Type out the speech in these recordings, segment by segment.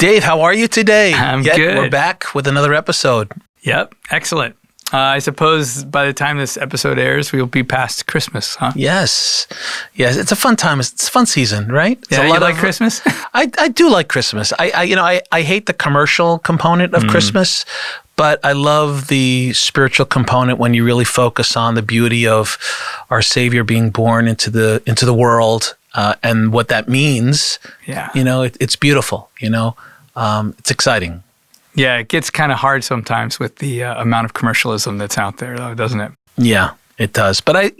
Dave, how are you today? I'm good. We're back with another episode. Yep. Excellent. I suppose by the time this episode airs, we'll be past Christmas, huh? Yes. Yes. It's a fun time. It's a fun season, right? It's yeah, a lot you like of, Christmas? I do like Christmas. I hate the commercial component of Christmas, but I love the spiritual component when you really focus on the beauty of our Savior being born into the world and what that means. Yeah. You know, it's beautiful, you know. It's exciting. Yeah, it gets kind of hard sometimes with the amount of commercialism that's out there, though, doesn't it? Yeah, it does. But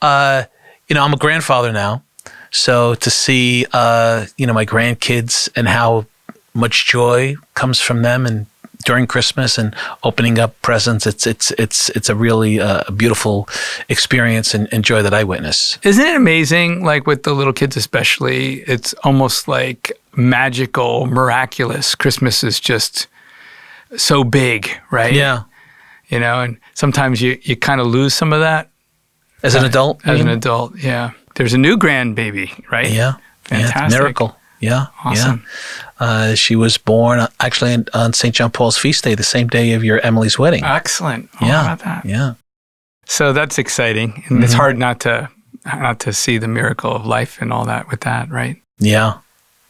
I'm a grandfather now, so to see, my grandkids and how much joy comes from them and during Christmas and opening up presents, it's a really beautiful experience and joy that I witness. Isn't it amazing? Like with the little kids, especially, it's almost like magical, miraculous. Christmas is just so big, right? Yeah. You know, and sometimes you kind of lose some of that. As an adult? As an adult, yeah. There's a new grandbaby, right? Yeah. Fantastic. Yeah, miracle. Yeah. Awesome. Yeah. She was born actually on St. John Paul's feast day, the same day of your Emily's wedding. Excellent. Oh, yeah. How about that? Yeah. So that's exciting. And it's hard not to see the miracle of life and all that with that, right? Yeah.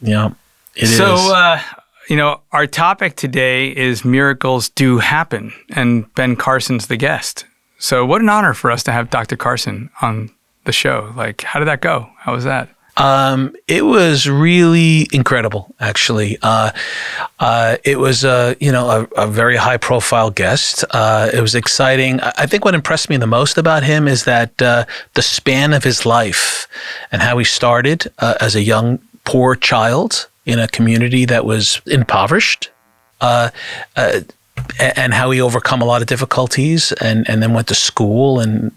Yeah, it is. So, our topic today is miracles do happen, and Ben Carson's the guest. So what an honor for us to have Dr. Carson on the show. Like, how did that go? How was that? It was really incredible, actually. It was, a very high-profile guest. It was exciting. I think what impressed me the most about him is that the span of his life and how he started as a young poor child in a community that was impoverished, and how he overcome a lot of difficulties and then went to school and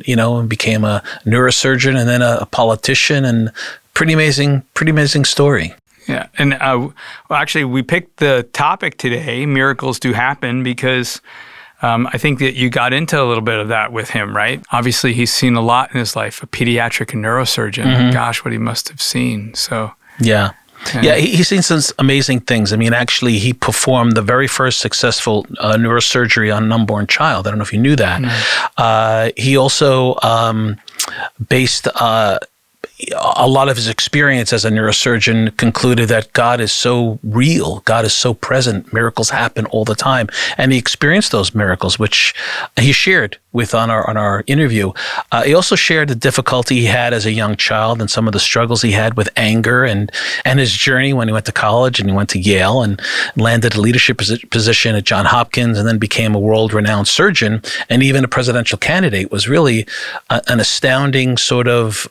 became a neurosurgeon and then a politician, and pretty amazing story. Yeah. And actually we picked the topic today, miracles do happen, because I think that you got into a little bit of that with him, right? Obviously he's seen a lot in his life, a pediatric and neurosurgeon. Gosh, what he must have seen. So yeah. Okay. Yeah, he's seen some amazing things. I mean, actually, he performed the very first successful neurosurgery on an unborn child. I don't know if you knew that. He also based a lot of his experience as a neurosurgeon concluded that God is so real, God is so present, miracles happen all the time, and he experienced those miracles, which he shared with on our interview. He also shared the difficulty he had as a young child and some of the struggles he had with anger and his journey when he went to college and he went to Yale and landed a leadership position at Johns Hopkins and then became a world-renowned surgeon and even a presidential candidate. Was really an astounding sort of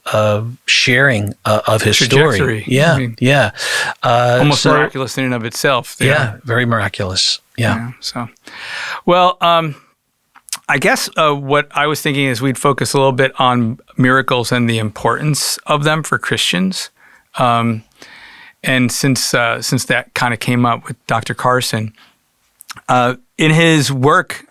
sharing of his story. Yeah, I mean, yeah. Almost so, miraculous in and of itself. There. Yeah, very miraculous. Yeah. I guess what I was thinking is we'd focus a little bit on miracles and the importance of them for Christians. And since that kind of came up with Dr. Carson, in his work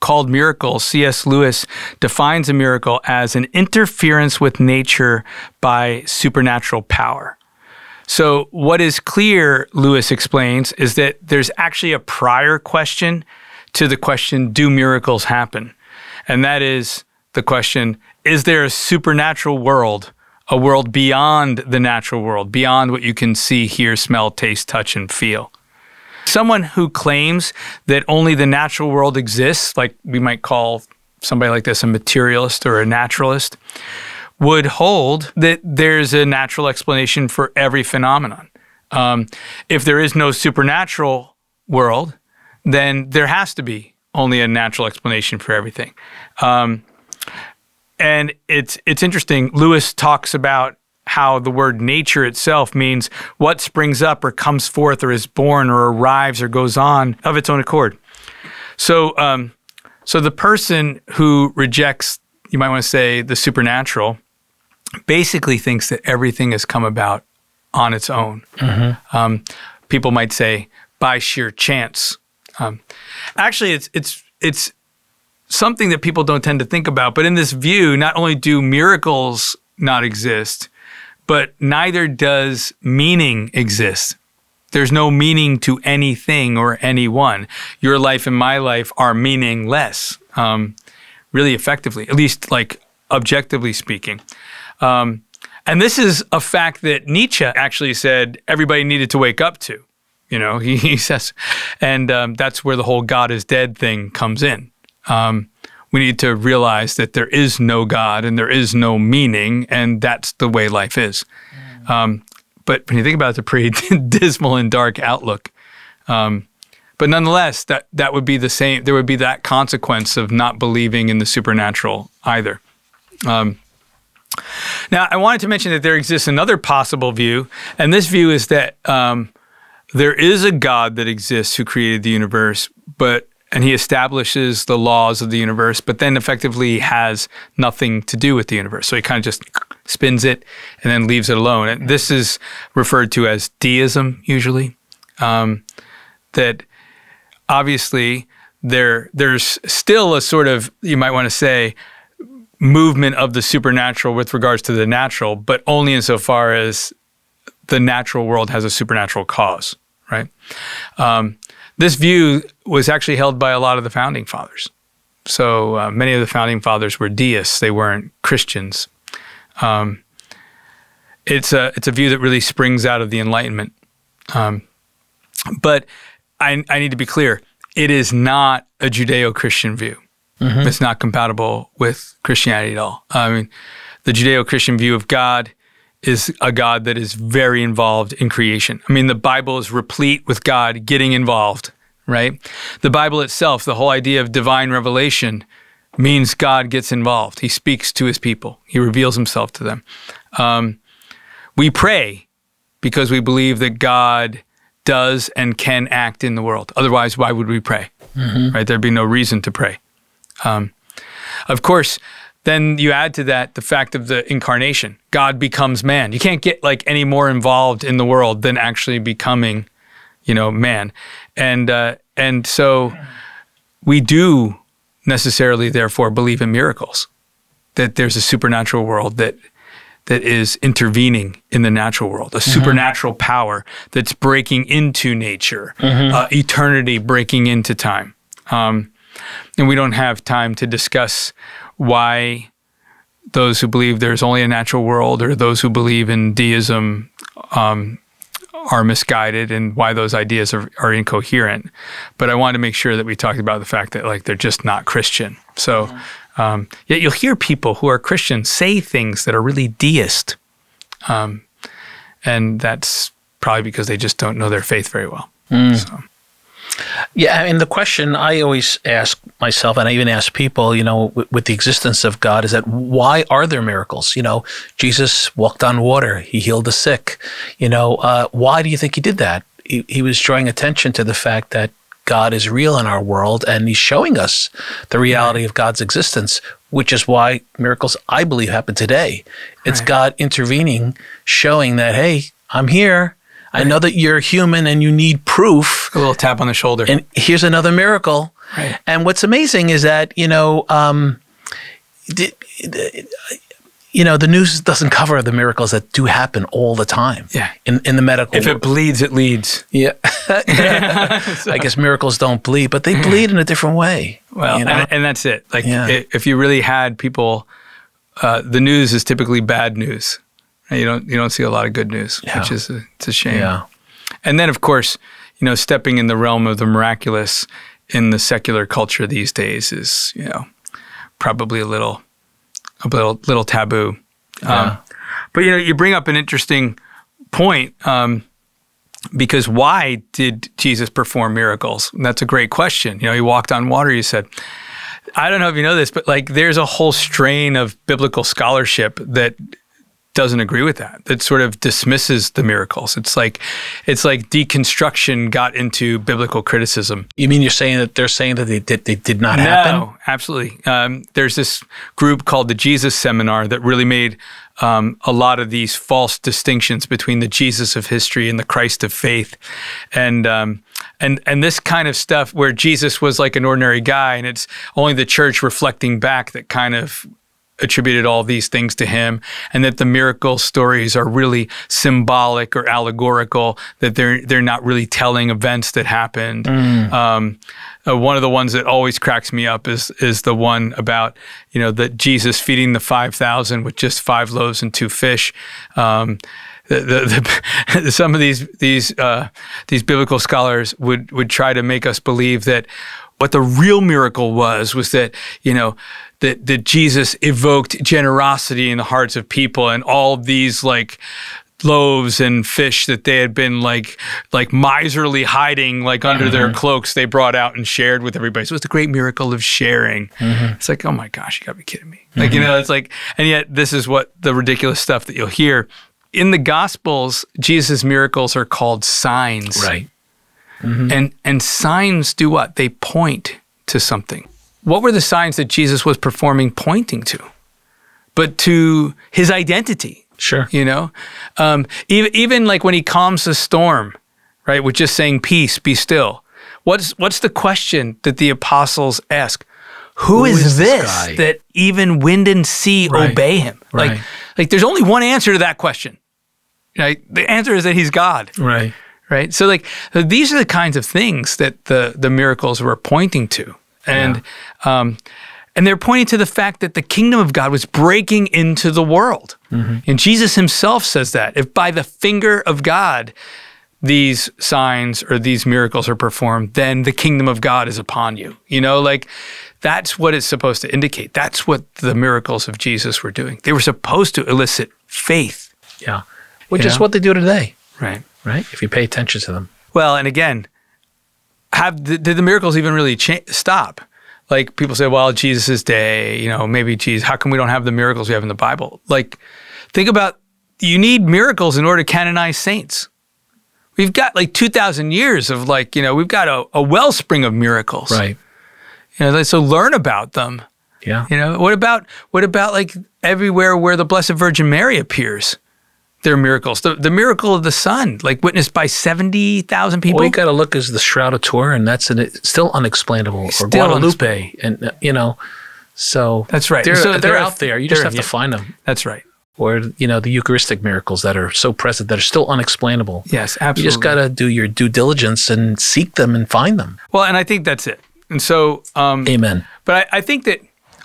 called Miracles, C.S. Lewis defines a miracle as an interference with nature by supernatural power. So what is clear, Lewis explains, is that there's actually a prior question to the question, do miracles happen? And that is the question, is there a supernatural world, a world beyond the natural world, beyond what you can see, hear, smell, taste, touch, and feel? Someone who claims that only the natural world exists, like we might call somebody like this a materialist or a naturalist, would hold that there's a natural explanation for every phenomenon. If there is no supernatural world, then there has to be only a natural explanation for everything. And it's interesting. Lewis talks about how the word nature itself means what springs up or comes forth or is born or arrives or goes on of its own accord. So so the person who rejects, you might want to say, the supernatural basically thinks that everything has come about on its own. People might say by sheer chance. Actually, it's something that people don't tend to think about, but in this view, not only do miracles not exist, but neither does meaning exist. There's no meaning to anything or anyone. Your life and my life are meaningless, really effectively, at least like objectively speaking. And this is a fact that Nietzsche actually said everybody needed to wake up to, you know, he says, and that's where the whole God is dead thing comes in. We need to realize that there is no God and there is no meaning, and that's the way life is. But when you think about it, it's a pretty dismal and dark outlook. But nonetheless, that would be the same. There would be that consequence of not believing in the supernatural either. Now, I wanted to mention that there exists another possible view, and this view is that there is a God that exists who created the universe, and he establishes the laws of the universe, but then effectively has nothing to do with the universe. So he kind of just spins it and then leaves it alone. And this is referred to as deism, usually. That obviously there's still a sort of, you might want to say, movement of the supernatural with regards to the natural, but only insofar as the natural world has a supernatural cause, right? This view was actually held by a lot of the Founding Fathers. So many of the Founding Fathers were deists, they weren't Christians. It's a view that really springs out of the Enlightenment. But I need to be clear, it is not a Judeo-Christian view. Mm-hmm. It's not compatible with Christianity at all. I mean, the Judeo-Christian view of God is a God that is very involved in creation. I mean, the Bible is replete with God getting involved, right? The Bible itself, the whole idea of divine revelation means God gets involved. He speaks to his people. He reveals himself to them. We pray because we believe that God does and can act in the world. Otherwise, why would we pray, mm-hmm. right? There'd be no reason to pray. Of course, then you add to that the fact of the incarnation. God becomes man. You can't get like any more involved in the world than actually becoming, you know, man. And so we do necessarily, therefore, believe in miracles, that there's a supernatural world that is intervening in the natural world, a supernatural mm-hmm. power that's breaking into nature, mm-hmm. Eternity breaking into time. And we don't have time to discuss why those who believe there's only a natural world or those who believe in deism are misguided and why those ideas are incoherent. But I wanted to make sure that we talked about the fact that like they're just not Christian. So yet you'll hear people who are Christians say things that are really deist. And that's probably because they just don't know their faith very well. Mm. So. Yeah, and the question I always ask myself, and I even ask people, you know, with the existence of God, is that why are there miracles? You know, Jesus walked on water. He healed the sick. You know, why do you think he did that? He was drawing attention to the fact that God is real in our world, and he's showing us the reality right. of God's existence, which is why miracles, I believe, happen today. It's right. God intervening, showing that, hey, I'm here. Right. I know that you're human and you need proof. A little tap on the shoulder. And here's another miracle. Right. And what's amazing is that, you know, the news doesn't cover the miracles that do happen all the time. Yeah. In the medical world. If it bleeds, it leads. Yeah. I guess miracles don't bleed, but they bleed in a different way. Well, you know? and that's it. Like yeah. If you really had people, the news is typically bad news. You don't see a lot of good news, yeah. which is it's a shame. Yeah. And then, of course, you know, stepping in the realm of the miraculous in the secular culture these days is, you know, probably a little taboo. Yeah. But you know, you bring up an interesting point because why did Jesus perform miracles? And that's a great question. You know, he walked on water. You said, I don't know if you know this, but like, there's a whole strain of biblical scholarship that doesn't agree with that. It sort of dismisses the miracles. It's like deconstruction got into biblical criticism. You mean you're saying that they're saying that they did not happen? No, absolutely. There's this group called the Jesus Seminar that really made a lot of these false distinctions between the Jesus of history and the Christ of faith, and this kind of stuff where Jesus was like an ordinary guy, and it's only the church reflecting back that kind of attributed all these things to him, and that the miracle stories are really symbolic or allegorical, that they're not really telling events that happened. Mm. One of the ones that always cracks me up is the one about, you know, that Jesus feeding the 5,000 with just 5 loaves and 2 fish. Some of these biblical scholars would try to make us believe that what the real miracle was that, you know, that Jesus evoked generosity in the hearts of people, and all these like loaves and fish that they had been like miserly hiding under mm-hmm. their cloaks, they brought out and shared with everybody. So it's the great miracle of sharing. Mm-hmm. It's like, oh my gosh, you gotta be kidding me. Mm-hmm. Like, you know, it's like, and yet this is what the ridiculous stuff that you'll hear. In the Gospels, Jesus' miracles are called signs. Right. Mm-hmm. And signs do what? They point to something. What were the signs that Jesus was performing pointing to? But to his identity. Sure. You know? Even like when he calms the storm, right, with just saying, peace, be still. What's the question that the apostles ask? Who is this that even wind and sea right. obey him? Right. Like there's only one answer to that question. Right? The answer is that he's God. Right. Right? So like these are the kinds of things that the miracles were pointing to. And yeah. And they're pointing to the fact that the kingdom of God was breaking into the world. Mm-hmm. And Jesus himself says that. If by the finger of God these signs or these miracles are performed, then the kingdom of God is upon you. You know, like that's what it's supposed to indicate. That's what the miracles of Jesus were doing. They were supposed to elicit faith. Yeah. Which is what they do today. Right. Right? If you pay attention to them. Well, and again, did the miracles even really stop? Like people say, well, Jesus' day, you know, maybe Jesus, how come we don't have the miracles we have in the Bible? Like, think about, you need miracles in order to canonize saints. We've got like 2,000 years of like, you know, we've got a wellspring of miracles. Right. You know, so learn about them. Yeah. You know, what about like everywhere where the Blessed Virgin Mary appears? Their miracles. The miracle of the sun, like witnessed by 70,000 people. All you got to look is the Shroud of Turin, and that's still unexplainable. It's or Guadalupe, and you know, so that's right. They're out there. You just have to find them. That's right. Or you know, the Eucharistic miracles that are so present that are still unexplainable. Yes, absolutely. You just got to do your due diligence and seek them and find them. Well, and I think that's it. And so, amen. But I think that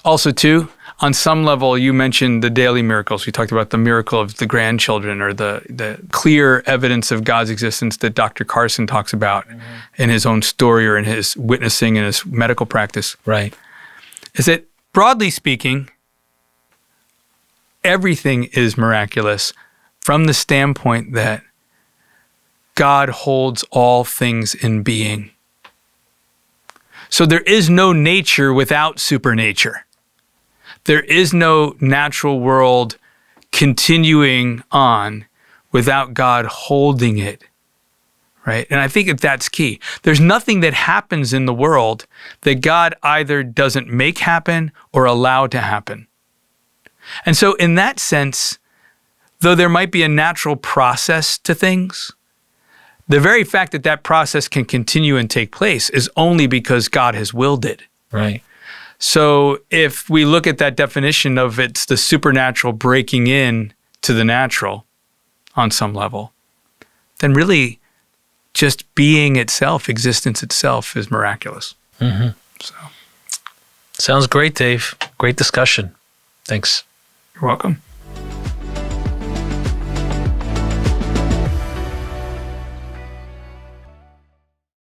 also too. On some level, you mentioned the daily miracles. We talked about the miracle of the grandchildren or the clear evidence of God's existence that Dr. Carson talks about mm-hmm. in his own story or in his witnessing and his medical practice. Right. Is that, broadly speaking, everything is miraculous from the standpoint that God holds all things in being. So there is no nature without supernature. There is no natural world continuing on without God holding it, right? And I think that that's key. There's nothing that happens in the world that God either doesn't make happen or allow to happen. And so in that sense, though there might be a natural process to things, the very fact that that process can continue and take place is only because God has willed it. Right. So if we look at that definition of it's the supernatural breaking in to the natural on some level, then really just being itself, existence itself is miraculous. Mm-hmm. So, sounds great, Dave. Great discussion. Thanks. You're welcome.